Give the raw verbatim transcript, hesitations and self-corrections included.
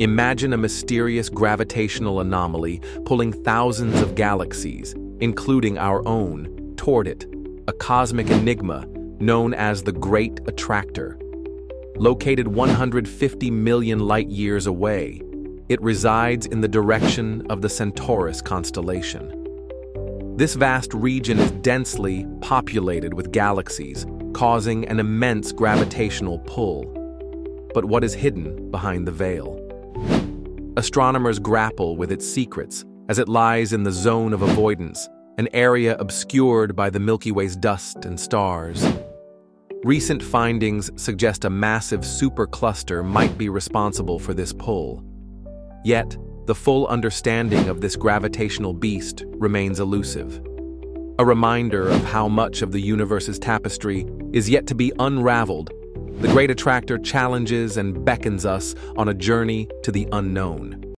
Imagine a mysterious gravitational anomaly pulling thousands of galaxies, including our own, toward it, a cosmic enigma known as the Great Attractor. Located one hundred fifty million light-years away, it resides in the direction of the Centaurus constellation. This vast region is densely populated with galaxies, causing an immense gravitational pull. But what is hidden behind the veil? Astronomers grapple with its secrets as it lies in the Zone of Avoidance, an area obscured by the Milky Way's dust and stars. Recent findings suggest a massive supercluster might be responsible for this pull. Yet, the full understanding of this gravitational beast remains elusive. A reminder of how much of the universe's tapestry is yet to be unraveled, the Great Attractor challenges and beckons us on a journey to the unknown.